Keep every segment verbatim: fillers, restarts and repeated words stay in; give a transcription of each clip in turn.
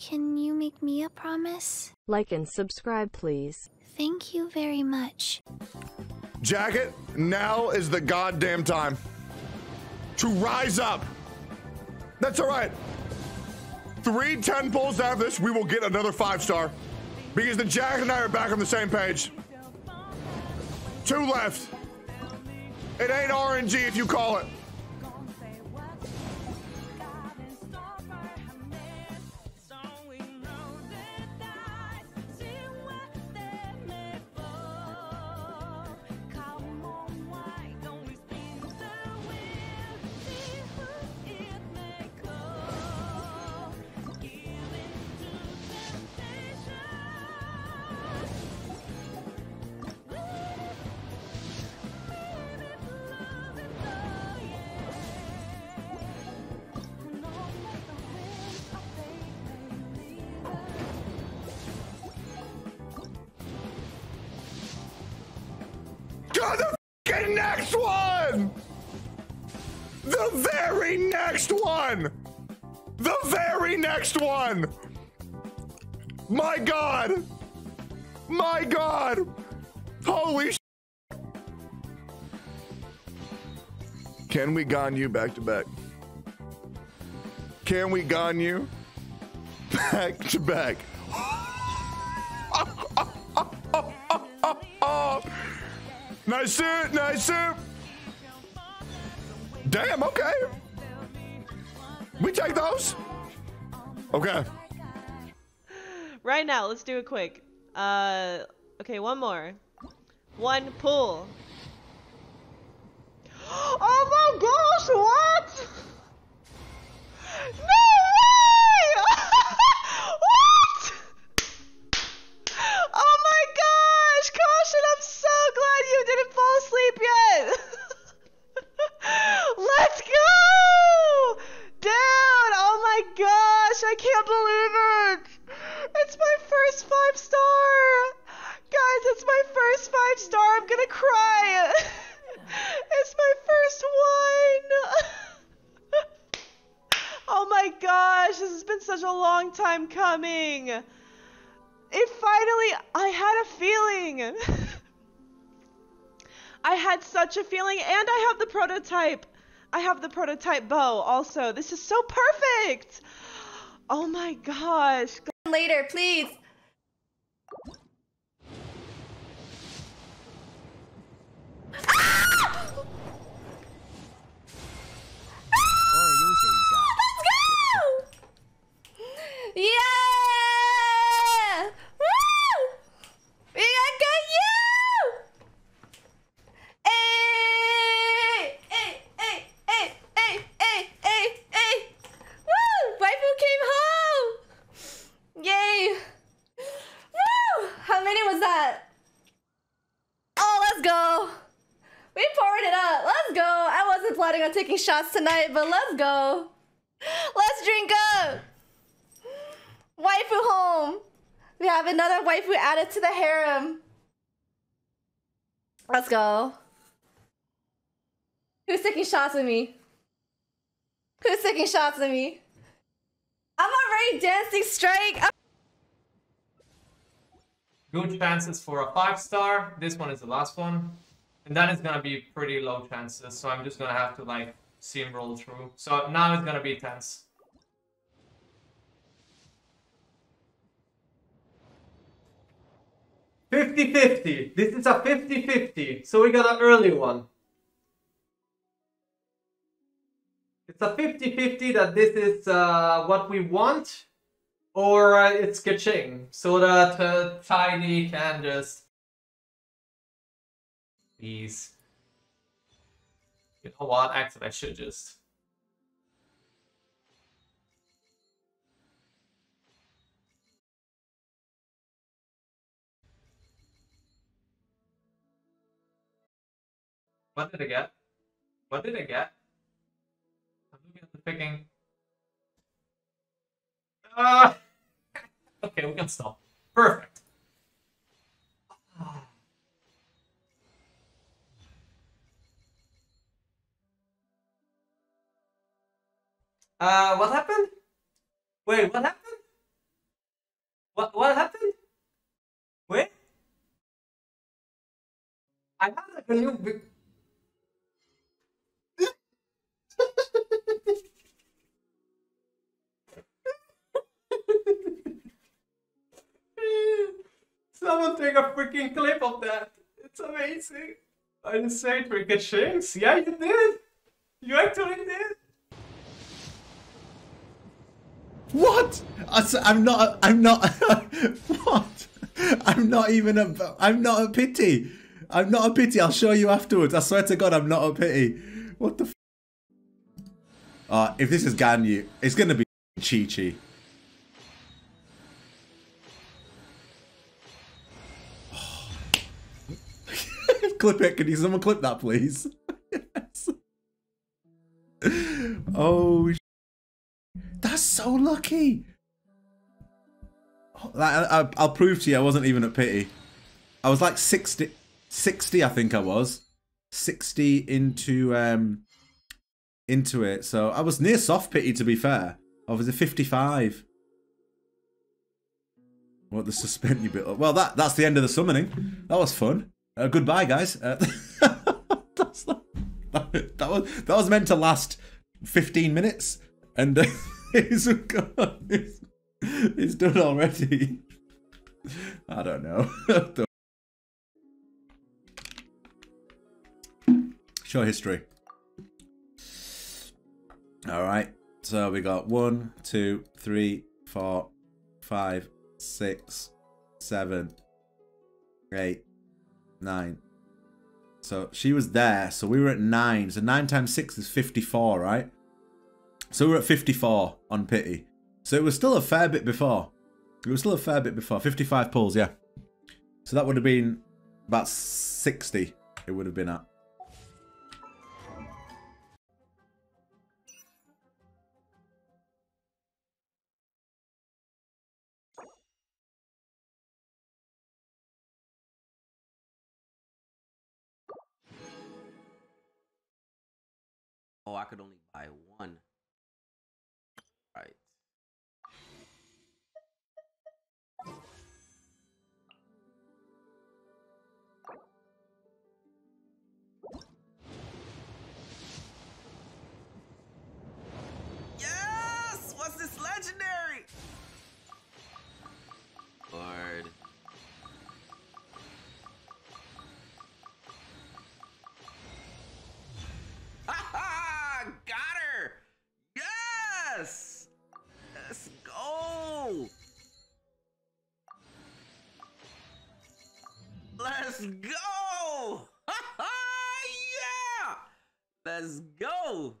Can you make me a promise? Like and subscribe, please. Thank you very much. Jacket, now is the goddamn time to rise up. That's all right. Three ten pulls after this, we will get another five star because the Jacket and I are back on the same page. Two left. It ain't R N G if you call it. The fucking next one! The very next one! The very next one! My God! My God! Holy sh**! Can we gon you back to back? Can we gon you back to back? Nice suit, nice suit. Damn, okay. We take those? Okay. Right now, let's do it quick. Uh, okay, one more. One pull. Oh my gosh, what? No way! What? Oh my gosh, Caution, I'm so glad you didn't fall asleep yet. Let's go! Dude, oh my gosh, I can't believe it. It's my first five star. Guys, it's my first five star. I'm gonna cry. It's my first one. Oh my gosh, this has been such a long time coming. It finally, I had a feeling. I had such a feeling, and I have the prototype. I have the prototype bow also. This is so perfect. Oh my gosh. Later, please. Ah! Ah! Let's go! Yeah! I'm taking shots tonight, but let's go. Let's drink up. Waifu home. We have another waifu added to the harem. Let's go. Who's taking shots with me? Who's taking shots with me? I'm already dancing straight. I'm good chances for a five star. This one is the last one. And then it's gonna be pretty low chances, so I'm just gonna have to like see him roll through. So now it's gonna be tense. fifty fifty. This is a fifty fifty. So we got an early one. It's a fifty fifty that this is uh, what we want, or uh, it's ka-ching. So that uh, Tiny can just. Please. You know what? Actually, I should just. What did I get? What did I get? I'm looking at the picking. Uh... Okay, we can stop. Perfect. Uh, what happened? Wait, what happened? I have a new big. Someone take a freaking clip of that. It's amazing. I didn't say it, Wicked Shanks. Yeah, you did. You actually did. What? I'm not. I'm not. What? I'm not even a. I'm not a pity. I'm not a pity. I'll show you afterwards. I swear to God, I'm not a pity. What the? F uh, if this is Ganyu, it's gonna be Chi-Chi. Clip it. Can you someone clip that, please? Yes. Oh, that's so lucky. I, I, I'll prove to you I wasn't even at pity. I was like sixty, sixty I think I was. sixty into um, into it. So I was near soft pity, to be fair. I was a fifty-five. What the suspend you bit up. Well, that, that's the end of the summoning. That was fun. Uh, goodbye, guys. Uh, that's not, that, that was that was meant to last fifteen minutes, and uh, it's, it's, it's done already. I don't know. Show history. All right. So we got one, two, three, four, five, six, seven, eight. Nine. So she was there. So we were at nine. So nine times six is fifty-four, right? So we were at fifty-four on pity. So it was still a fair bit before. It was still a fair bit before. fifty-five pulls, yeah. So that would have been about sixty it would have been at. Oh, I could only buy one. Right. Yes! What's this legendary? Lord. Let's go! Yeah! Let's go!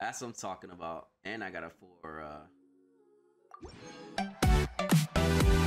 That's what I'm talking about. And I got a four, uh...